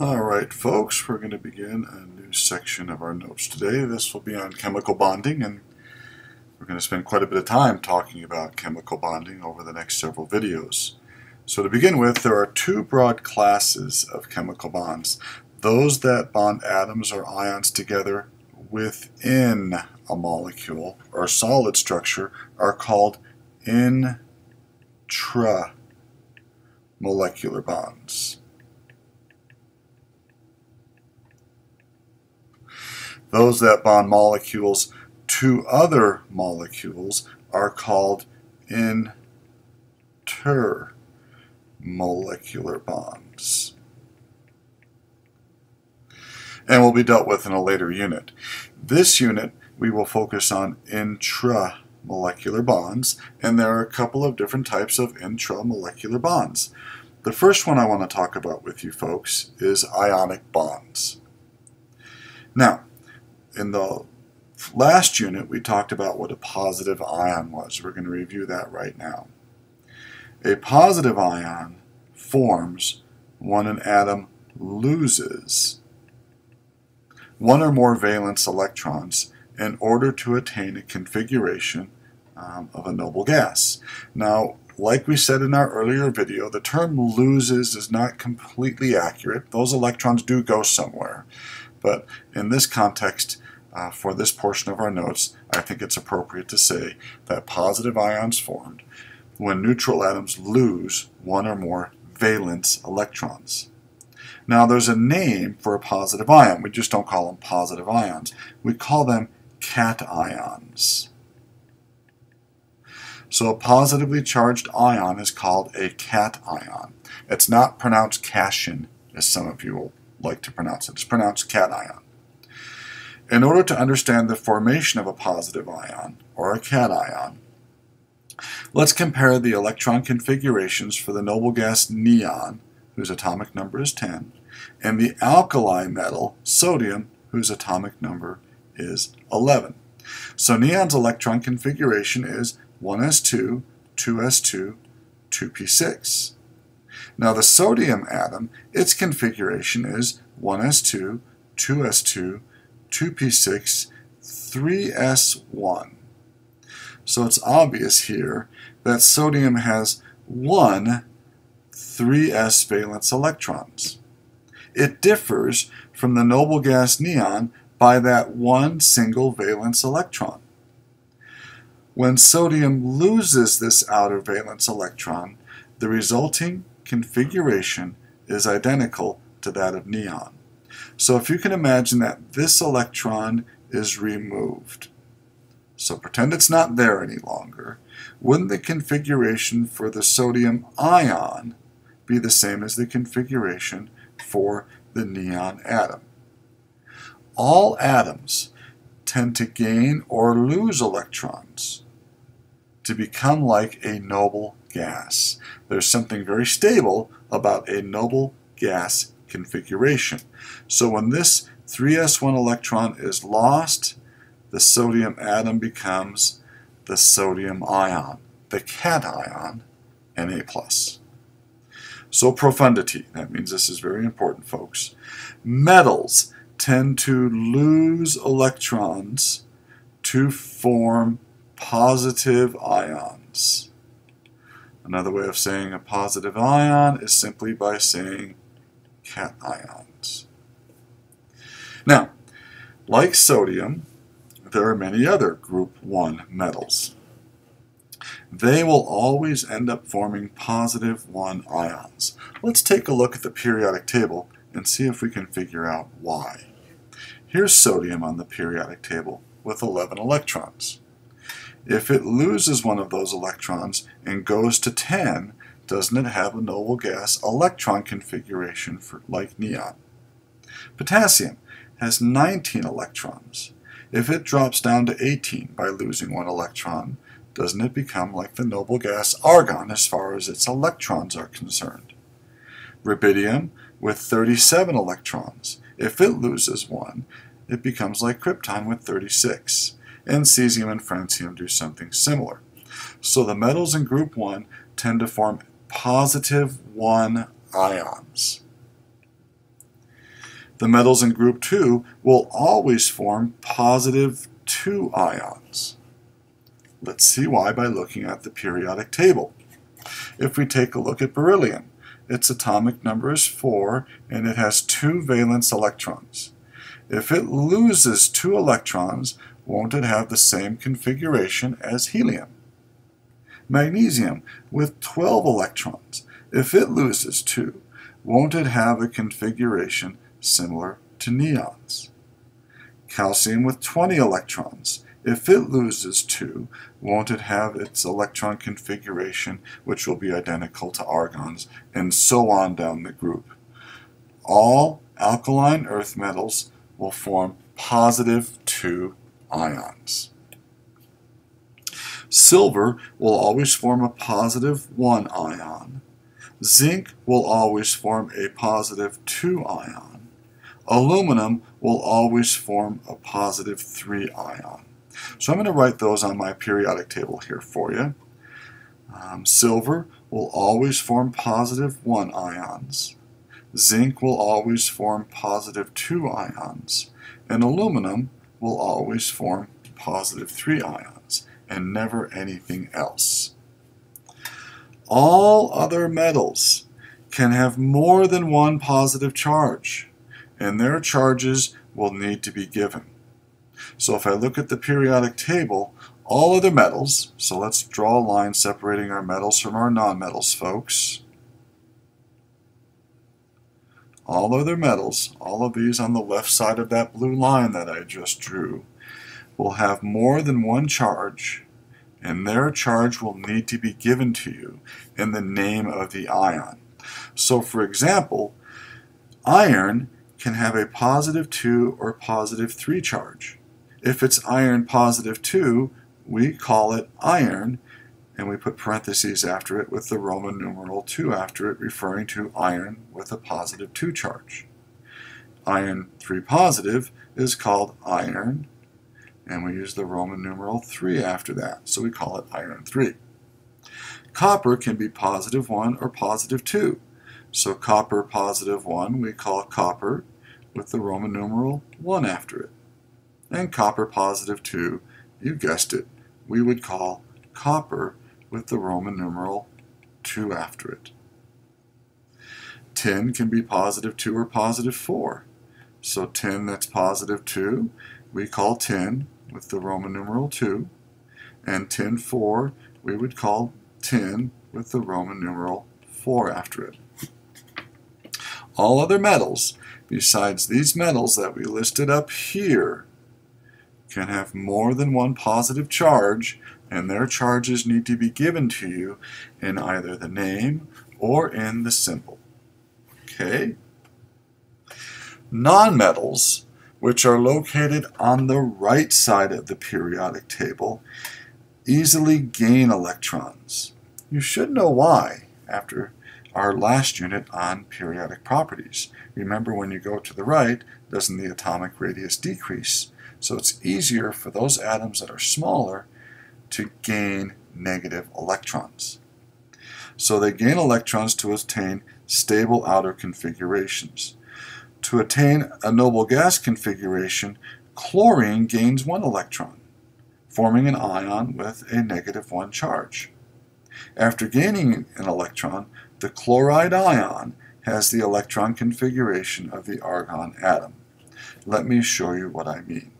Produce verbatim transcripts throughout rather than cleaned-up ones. Alright folks, we're going to begin a new section of our notes today. This will be on chemical bonding, and we're going to spend quite a bit of time talking about chemical bonding over the next several videos. So to begin with, there are two broad classes of chemical bonds. Those that bond atoms or ions together within a molecule or solid structure are called intramolecular bonds. Those that bond molecules to other molecules are called intermolecular bonds, and will be dealt with in a later unit. This unit we will focus on intramolecular bonds, and there are a couple of different types of intramolecular bonds. The first one I want to talk about with you folks is ionic bonds. Now, in the last unit, we talked about what a positive ion was. We're going to review that right now. A positive ion forms when an atom loses one or more valence electrons in order to attain a configuration um, of a noble gas. Now, like we said in our earlier video, the term loses is not completely accurate. Those electrons do go somewhere. But in this context, Uh, for this portion of our notes, I think it's appropriate to say that positive ions formed when neutral atoms lose one or more valence electrons. Now, there's a name for a positive ion. We just don't call them positive ions. We call them cations. So a positively charged ion is called a cation. It's not pronounced cation, as some of you will like to pronounce it. It's pronounced cation. In order to understand the formation of a positive ion, or a cation, let's compare the electron configurations for the noble gas neon, whose atomic number is ten, and the alkali metal, sodium, whose atomic number is eleven. So neon's electron configuration is one s two, two s two, two p six. Now the sodium atom, its configuration is one s two, two s two, two p six, three s one. So it's obvious here that sodium has one three s valence electrons. It differs from the noble gas neon by that one single valence electron. When sodium loses this outer valence electron, the resulting configuration is identical to that of neon. So if you can imagine that this electron is removed, so pretend it's not there any longer, wouldn't the configuration for the sodium ion be the same as the configuration for the neon atom? All atoms tend to gain or lose electrons to become like a noble gas. There's something very stable about a noble gas configuration. So when this three s one electron is lost, the sodium atom becomes the sodium ion, the cation, Na+. So profundity, that means this is very important, folks. Metals tend to lose electrons to form positive ions. Another way of saying a positive ion is simply by saying cations. Now, like sodium, there are many other group one metals. They will always end up forming positive one ions. Let's take a look at the periodic table and see if we can figure out why. Here's sodium on the periodic table with eleven electrons. If it loses one of those electrons and goes to ten, doesn't it have a noble gas electron configuration for like neon? Potassium has nineteen electrons. If it drops down to eighteen by losing one electron, doesn't it become like the noble gas argon as far as its electrons are concerned? Rubidium with thirty-seven electrons. If it loses one, it becomes like krypton with thirty-six. And cesium and francium do something similar. So the metals in group one tend to form positive one ions. The metals in group two will always form positive two ions. Let's see why by looking at the periodic table. If we take a look at beryllium, its atomic number is four and it has two valence electrons. If it loses two electrons, won't it have the same configuration as helium? Magnesium with twelve electrons, if it loses two, won't it have a configuration similar to neon's? Calcium with twenty electrons, if it loses two, won't it have its electron configuration which will be identical to argon's, and so on down the group. All alkaline earth metals will form positive two ions. Silver will always form a positive one ion. Zinc will always form a positive two ion. Aluminum will always form a positive three ion. So I'm going to write those on my periodic table here for you. Um, silver will always form positive one ions. Zinc will always form positive two ions. And aluminum will always form positive three ions, and never anything else. All other metals can have more than one positive charge, and their charges will need to be given. So if I look at the periodic table, all other metals, so let's draw a line separating our metals from our nonmetals, folks. All other metals, all of these on the left side of that blue line that I just drew, will have more than one charge, and their charge will need to be given to you in the name of the ion. So for example, iron can have a positive two or positive three charge. If it's iron positive two, we call it iron, and we put parentheses after it with the Roman numeral two after it, referring to iron with a positive two charge. Iron three positive is called iron, and we use the Roman numeral three after that, so we call it iron three. Copper can be positive one or positive two. So copper positive one we call copper with the Roman numeral one after it. And copper positive two, you guessed it, we would call copper with the Roman numeral two after it. Tin can be positive two or positive four. So tin that's positive two, we call tin with the Roman numeral two. And tin four, we would call tin with the Roman numeral four after it. All other metals, besides these metals that we listed up here, can have more than one positive charge, and their charges need to be given to you in either the name or in the symbol. Okay? Nonmetals, which are located on the right side of the periodic table, easily gain electrons. You should know why after our last unit on periodic properties. Remember, when you go to the right, doesn't the atomic radius decrease? So it's easier for those atoms that are smaller to gain negative electrons. So they gain electrons to obtain stable outer configurations. To attain a noble gas configuration, chlorine gains one electron, forming an ion with a negative one charge. After gaining an electron, the chloride ion has the electron configuration of the argon atom. Let me show you what I mean.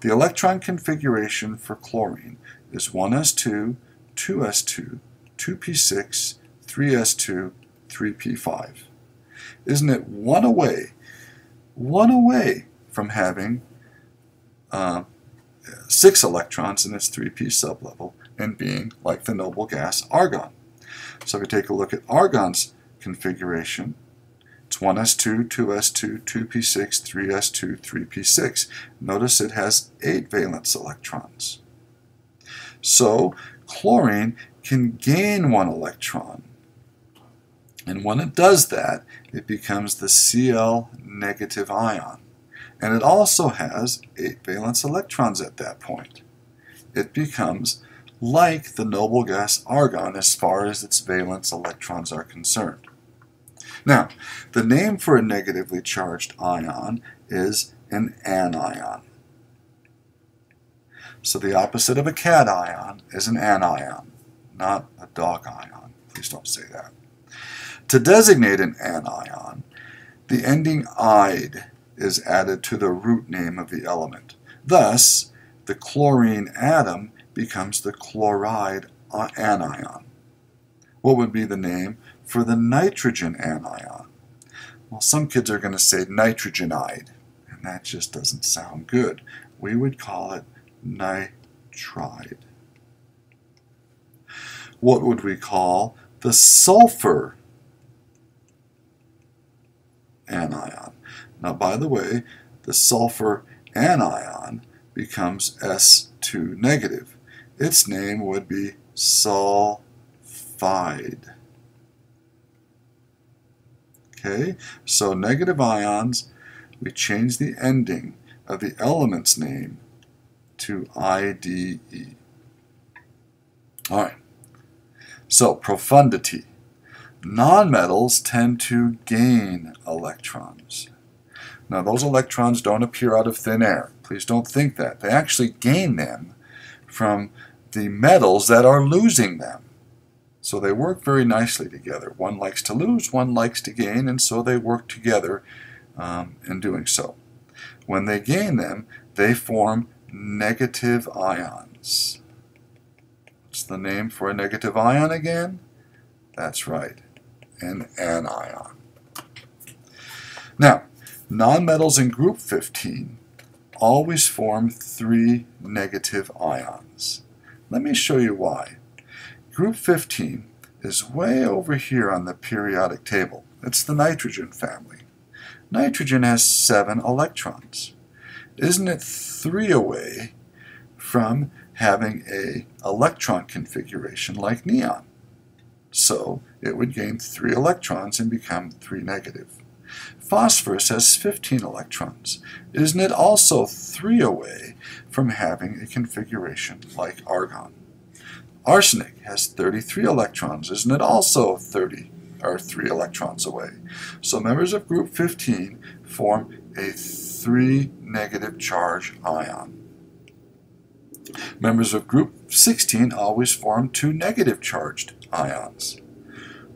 The electron configuration for chlorine is one s two, two s two, two p six, three s two, three p five. Isn't it one away, one away from having uh, six electrons in its three p sublevel and being like the noble gas argon? So if we take a look at argon's configuration, it's one s two, two s two, two p six, three s two, three p six. Notice it has eight valence electrons. So chlorine can gain one electron. And when it does that, it becomes the Cl negative ion. And it also has eight valence electrons at that point. It becomes like the noble gas argon as far as its valence electrons are concerned. Now, the name for a negatively charged ion is an anion. So the opposite of a cation is an anion, not a dog ion. Please don't say that. To designate an anion, the ending "-ide" is added to the root name of the element. Thus, the chlorine atom becomes the chloride anion. What would be the name for the nitrogen anion? Well, some kids are going to say nitrogenide, and that just doesn't sound good. We would call it nitride. What would we call the sulfur anion? Now, by the way, the sulfur anion becomes S two negative. Its name would be sulfide. Okay, so negative ions, we change the ending of the element's name to I D E. All right, so profundity. Nonmetals tend to gain electrons. Now, those electrons don't appear out of thin air. Please don't think that. They actually gain them from the metals that are losing them. So they work very nicely together. One likes to lose, one likes to gain, and so they work together um, in doing so. When they gain them, they form negative ions. What's the name for a negative ion again? That's right, an anion. Now, nonmetals in group fifteen always form three negative ions. Let me show you why. Group fifteen is way over here on the periodic table. It's the nitrogen family. Nitrogen has seven electrons. Isn't it three away from having an electron configuration like neon? So it would gain three electrons and become three negative. Phosphorus has fifteen electrons. Isn't it also three away from having a configuration like argon? Arsenic has thirty-three electrons. Isn't it also thirty or three electrons away? So members of group fifteen form a three negative charge ion. Members of group sixteen always form two negative charged ions.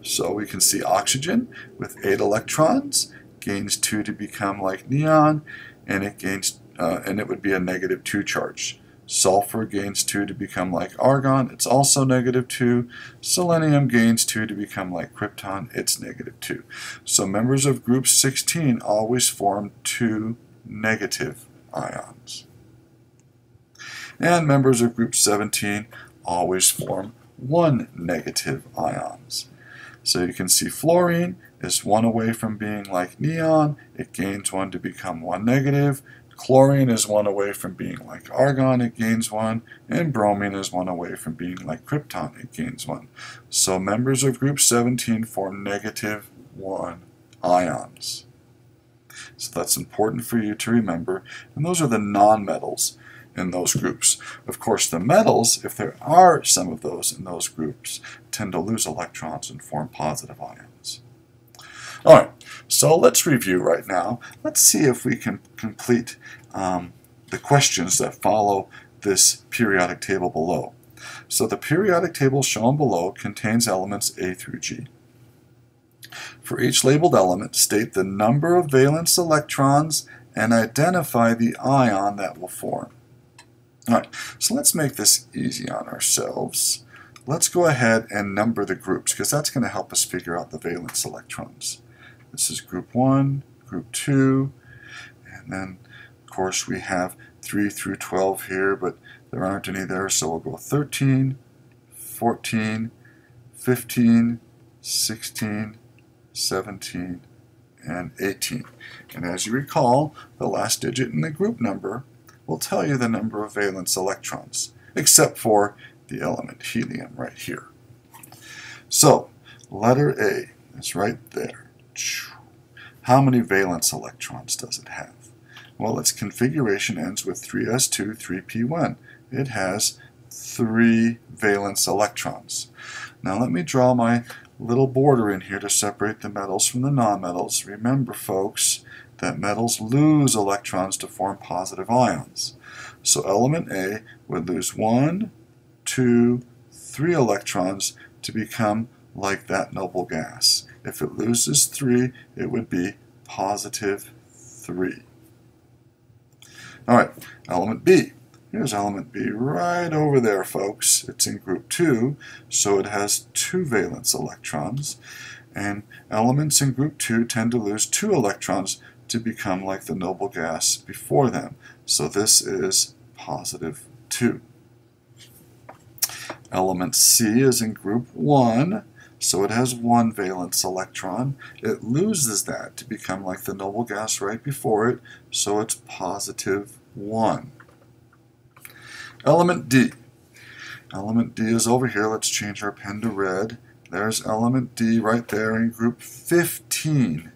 So we can see oxygen with eight electrons gains two to become like neon, and it gains uh, and it would be a negative two charge. Sulfur gains two to become like argon. It's also negative two. Selenium gains two to become like krypton. It's negative two. So members of group sixteen always form two negative ions. And members of group seventeen always form one negative ions. So you can see fluorine is one away from being like neon. It gains one to become one negative. Chlorine is one away from being like argon. It gains one. And bromine is one away from being like krypton. It gains one. So members of group seventeen form negative one ions. So that's important for you to remember. And those are the nonmetals in those groups. Of course, the metals, if there are some of those in those groups, tend to lose electrons and form positive ions. All right, so let's review right now. Let's see if we can complete um, the questions that follow this periodic table below. So the periodic table shown below contains elements A through G. For each labeled element, state the number of valence electrons and identify the ion that will form. All right, so let's make this easy on ourselves. Let's go ahead and number the groups, because that's going to help us figure out the valence electrons. This is group one, group two, and then, of course, we have three through twelve here, but there aren't any there, so we'll go thirteen, fourteen, fifteen, sixteen, seventeen, and eighteen. And as you recall, the last digit in the group number will tell you the number of valence electrons, except for the element helium right here. So, letter A is right there. How many valence electrons does it have? Well, its configuration ends with three S two, three P one. It has three valence electrons. Now let me draw my little border in here to separate the metals from the nonmetals. Remember, folks, that metals lose electrons to form positive ions. So element A would lose one, two, three electrons to become like that noble gas. If it loses three, it would be positive three. All right, element B. Here's element B right over there, folks. It's in group two, so it has two valence electrons. And elements in group two tend to lose two electrons to become like the noble gas before them. So this is positive two. Element C is in group one, so it has one valence electron. It loses that to become like the noble gas right before it, so it's positive one. Element D. Element D is over here. Let's change our pen to red. There's element D right there in group fifteen.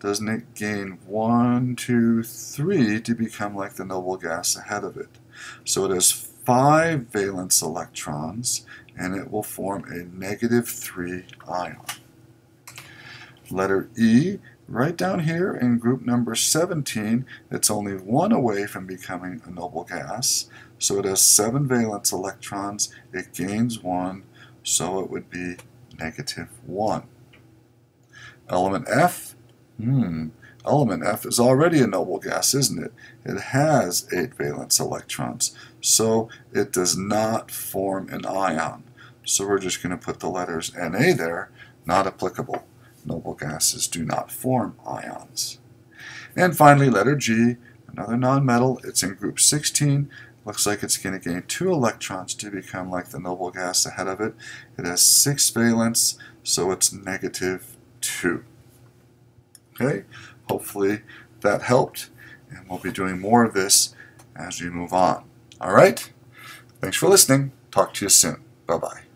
Doesn't it gain one, two, three to become like the noble gas ahead of it? So it has five valence electrons, and it will form a negative three ion. Letter E, right down here in group number seventeen, it's only one away from becoming a noble gas, so it has seven valence electrons, it gains one, so it would be negative one. Element F, hmm, element F is already a noble gas, isn't it? It has eight valence electrons, so it does not form an ion. So we're just going to put the letters Na there, not applicable. Noble gases do not form ions. And finally, letter G, another nonmetal. It's in group sixteen. Looks like it's going to gain two electrons to become like the noble gas ahead of it. It has six valence, so it's negative two. Okay, hopefully that helped, and we'll be doing more of this as we move on. All right, thanks for listening. Talk to you soon. Bye-bye.